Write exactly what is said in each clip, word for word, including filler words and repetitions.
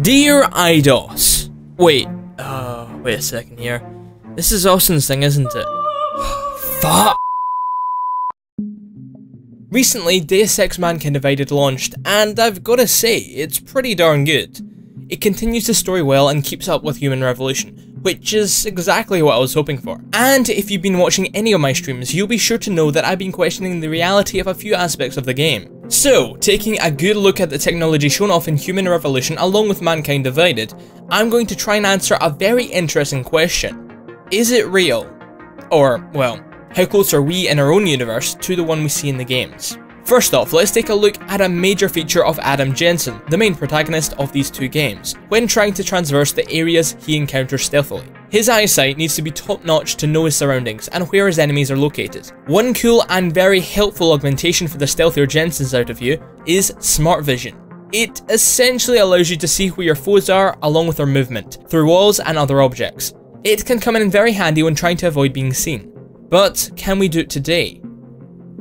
Dear Eidos. Wait, uh, wait a second here. This is Austin's thing, isn't it? Fuck. Recently, Deus Ex Mankind Divided launched, and I've gotta say, it's pretty darn good. It continues the story well and keeps up with Human Revolution, which is exactly what I was hoping for. And if you've been watching any of my streams, you'll be sure to know that I've been questioning the reality of a few aspects of the game. So, taking a good look at the technology shown off in Human Revolution along with Mankind Divided, I'm going to try and answer a very interesting question. Is it real? Or, well, how close are we in our own universe to the one we see in the games? First off, let's take a look at a major feature of Adam Jensen, the main protagonist of these two games, when trying to traverse the areas he encounters stealthily. His eyesight needs to be top-notch to know his surroundings and where his enemies are located. One cool and very helpful augmentation for the stealthier Jensens out of you is smart vision. It essentially allows you to see where your foes are along with their movement, through walls and other objects. It can come in very handy when trying to avoid being seen. But can we do it today?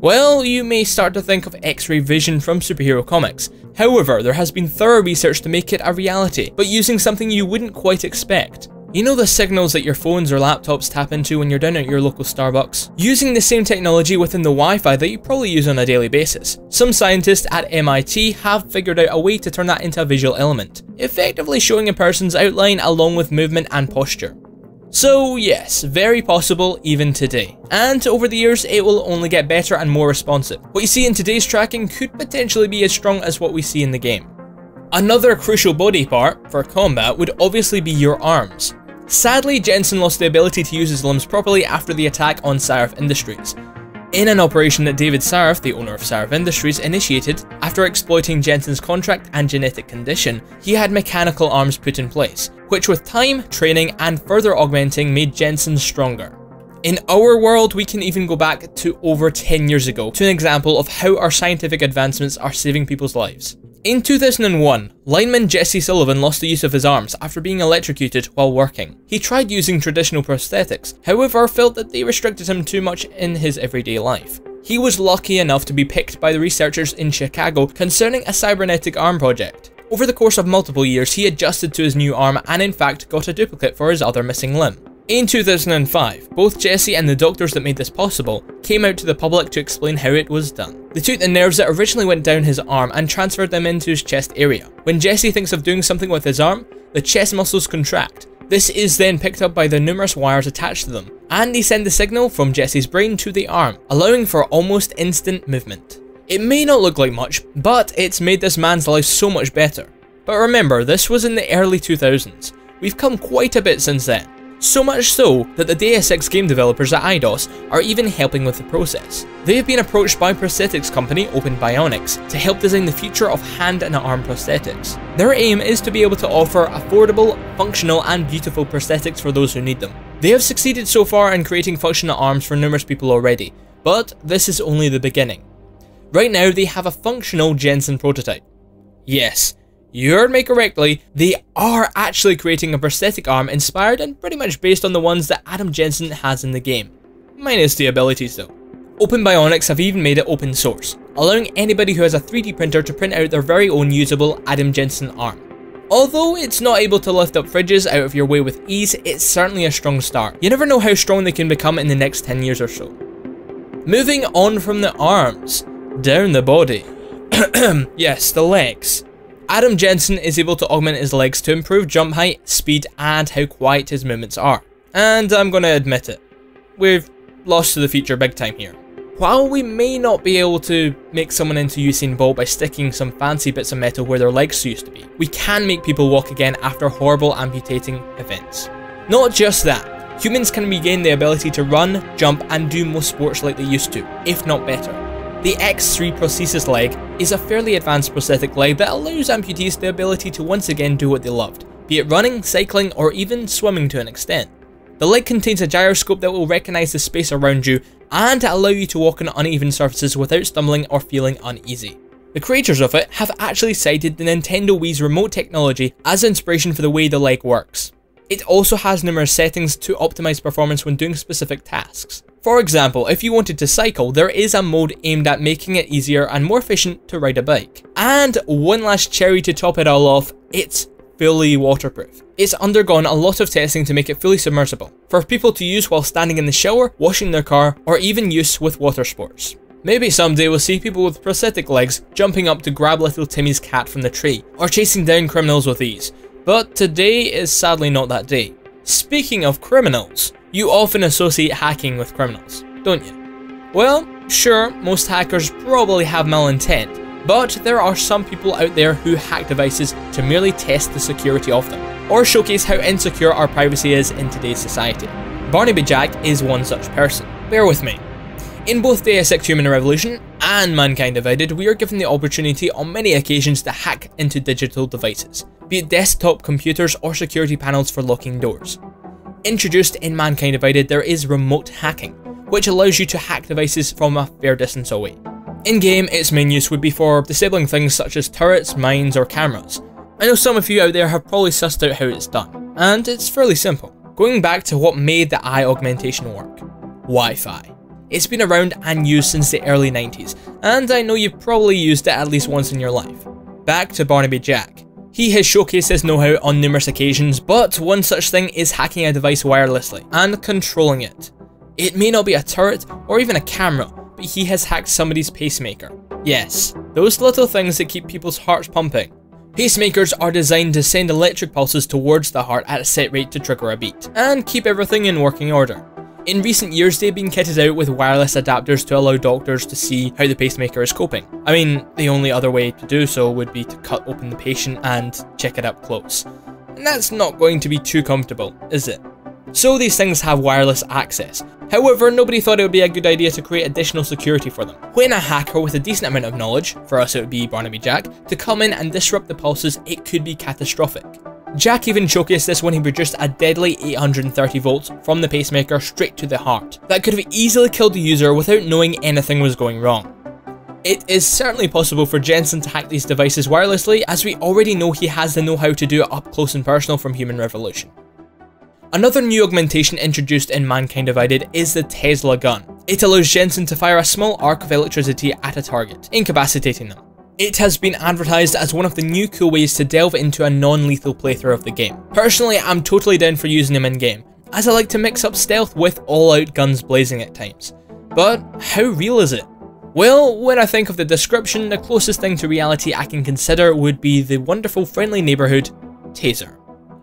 Well, you may start to think of X-ray vision from superhero comics. However, there has been thorough research to make it a reality, but using something you wouldn't quite expect. You know the signals that your phones or laptops tap into when you're down at your local Starbucks? Using the same technology within the Wi-Fi that you probably use on a daily basis. Some scientists at M I T have figured out a way to turn that into a visual element, effectively showing a person's outline along with movement and posture. So yes, very possible even today. And over the years, it will only get better and more responsive. What you see in today's tracking could potentially be as strong as what we see in the game. Another crucial body part for combat would obviously be your arms. Sadly, Jensen lost the ability to use his limbs properly after the attack on Sarif Industries, in an operation that David Sarif, the owner of Sarif Industries, initiated. After exploiting Jensen's contract and genetic condition, he had mechanical arms put in place, which with time, training, and further augmenting made Jensen stronger. In our world, we can even go back to over ten years ago to an example of how our scientific advancements are saving people's lives. In two thousand one, lineman Jesse Sullivan lost the use of his arms after being electrocuted while working. He tried using traditional prosthetics, however felt that they restricted him too much in his everyday life. He was lucky enough to be picked by the researchers in Chicago concerning a cybernetic arm project. Over the course of multiple years, he adjusted to his new arm and in fact got a duplicate for his other missing limb. In two thousand five, both Jesse and the doctors that made this possible came out to the public to explain how it was done. They took the nerves that originally went down his arm and transferred them into his chest area. When Jesse thinks of doing something with his arm, the chest muscles contract. This is then picked up by the numerous wires attached to them, and they send the signal from Jesse's brain to the arm, allowing for almost instant movement. It may not look like much, but it's made this man's life so much better. But remember, this was in the early two thousands. We've come quite a bit since then. So much so that the Deus Ex game developers at Eidos are even helping with the process. They have been approached by prosthetics company Open Bionics to help design the future of hand and arm prosthetics. Their aim is to be able to offer affordable, functional and beautiful prosthetics for those who need them. They have succeeded so far in creating functional arms for numerous people already, but this is only the beginning. Right now, they have a functional Jensen prototype. Yes, you heard me correctly, they are actually creating a prosthetic arm inspired and pretty much based on the ones that Adam Jensen has in the game, minus the abilities though. Open Bionics have even made it open source, allowing anybody who has a three D printer to print out their very own usable Adam Jensen arm. Although it's not able to lift up fridges out of your way with ease, it's certainly a strong start. You never know how strong they can become in the next ten years or so. Moving on from the arms, down the body, yes, the legs. Adam Jensen is able to augment his legs to improve jump height, speed and how quiet his movements are. And I'm going to admit it, we've lost to the future big time here. While we may not be able to make someone into Usain Bolt by sticking some fancy bits of metal where their legs used to be, we can make people walk again after horrible amputating events. Not just that, humans can regain the ability to run, jump and do most sports like they used to, if not better. The X three prosthesis leg is a fairly advanced prosthetic leg that allows amputees the ability to once again do what they loved, be it running, cycling or even swimming to an extent. The leg contains a gyroscope that will recognise the space around you and allow you to walk on uneven surfaces without stumbling or feeling uneasy. The creators of it have actually cited the Nintendo Wii's remote technology as inspiration for the way the leg works. It also has numerous settings to optimise performance when doing specific tasks. For example, if you wanted to cycle, there is a mode aimed at making it easier and more efficient to ride a bike. And one last cherry to top it all off, it's fully waterproof. It's undergone a lot of testing to make it fully submersible, for people to use while standing in the shower, washing their car, or even use with water sports. Maybe someday we'll see people with prosthetic legs jumping up to grab little Timmy's cat from the tree, or chasing down criminals with ease, but today is sadly not that day. Speaking of criminals, you often associate hacking with criminals, don't you? Well, sure, most hackers probably have malintent, but there are some people out there who hack devices to merely test the security of them, or showcase how insecure our privacy is in today's society. Barnaby Jack is one such person. Bear with me. In both Deus Ex Human Revolution and Mankind Divided, we are given the opportunity on many occasions to hack into digital devices, be it desktop computers or security panels for locking doors. Introduced in Mankind Divided, there is remote hacking, which allows you to hack devices from a fair distance away. In-game, its main use would be for disabling things such as turrets, mines, or cameras. I know some of you out there have probably sussed out how it's done, and it's fairly simple. Going back to what made the eye augmentation work, Wi-Fi. It's been around and used since the early nineties, and I know you've probably used it at least once in your life. Back to Barnaby Jack. He has showcased his know-how on numerous occasions, but one such thing is hacking a device wirelessly and controlling it. It may not be a turret or even a camera, but he has hacked somebody's pacemaker. Yes, those little things that keep people's hearts pumping. Pacemakers are designed to send electric pulses towards the heart at a set rate to trigger a beat, and keep everything in working order. In recent years, they've been kitted out with wireless adapters to allow doctors to see how the pacemaker is coping. I mean, the only other way to do so would be to cut open the patient and check it up close. And that's not going to be too comfortable, is it? So these things have wireless access. However, nobody thought it would be a good idea to create additional security for them. When a hacker with a decent amount of knowledge, for us it would be Barnaby Jack, to come in and disrupt the pulses, it could be catastrophic. Jack even showcased this when he produced a deadly eight hundred thirty volts from the pacemaker straight to the heart that could have easily killed the user without knowing anything was going wrong. It is certainly possible for Jensen to hack these devices wirelessly, as we already know he has the know-how to do it up close and personal from Human Revolution. Another new augmentation introduced in Mankind Divided is the Tesla gun. It allows Jensen to fire a small arc of electricity at a target, incapacitating them. It has been advertised as one of the new cool ways to delve into a non-lethal playthrough of the game. Personally, I'm totally down for using them in-game, as I like to mix up stealth with all-out guns blazing at times. But how real is it? Well, when I think of the description, the closest thing to reality I can consider would be the wonderful friendly neighbourhood, Taser.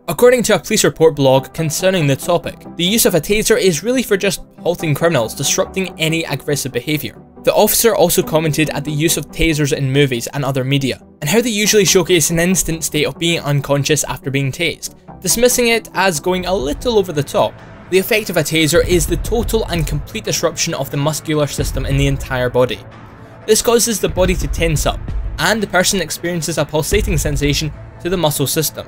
According to a police report blog concerning the topic, the use of a taser is really for just halting criminals, disrupting any aggressive behaviour. The officer also commented at the use of tasers in movies and other media, and how they usually showcase an instant state of being unconscious after being tased, dismissing it as going a little over the top. The effect of a taser is the total and complete disruption of the muscular system in the entire body. This causes the body to tense up, and the person experiences a pulsating sensation to the muscle system,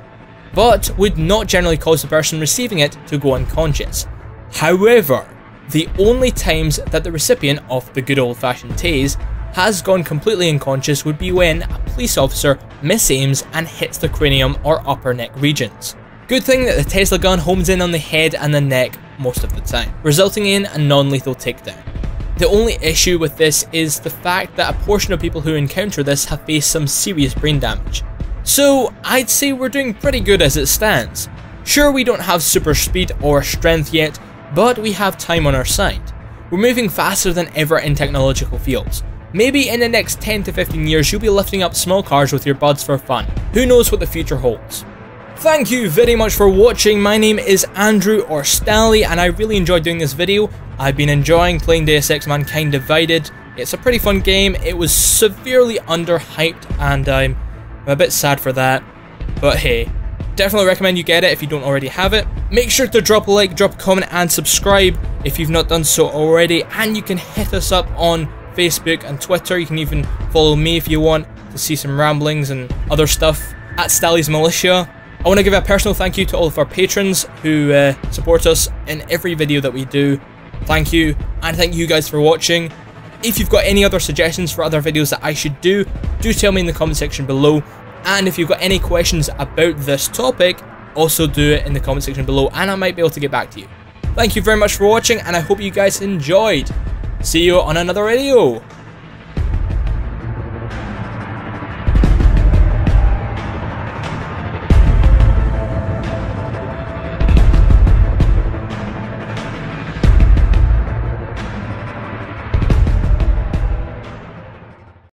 but would not generally cause the person receiving it to go unconscious. However, the only times that the recipient of the good old-fashioned tase has gone completely unconscious would be when a police officer misaims and hits the cranium or upper neck regions. Good thing that the Tesla gun homes in on the head and the neck most of the time, resulting in a non-lethal takedown. The only issue with this is the fact that a portion of people who encounter this have faced some serious brain damage. So I'd say we're doing pretty good as it stands. Sure, we don't have super speed or strength yet, but we have time on our side. We're moving faster than ever in technological fields. Maybe in the next ten to fifteen years you'll be lifting up small cars with your buds for fun. Who knows what the future holds. Thank you very much for watching. My name is Andrew Orstalley, and I really enjoyed doing this video. I've been enjoying playing Deus Ex Mankind Divided. It's a pretty fun game. It was severely underhyped, and I'm... I'm a bit sad for that, but hey, definitely recommend you get it if you don't already have it. Make sure to drop a like, drop a comment and subscribe if you've not done so already, and you can hit us up on Facebook and Twitter. You can even follow me if you want to see some ramblings and other stuff at Stally's Militia. I want to give a personal thank you to all of our patrons who uh, support us in every video that we do. Thank you, and thank you guys for watching. If you've got any other suggestions for other videos that I should do, do tell me in the comment section below. And if you've got any questions about this topic, also do it in the comment section below, and I might be able to get back to you. Thank you very much for watching, and I hope you guys enjoyed. See you on another video.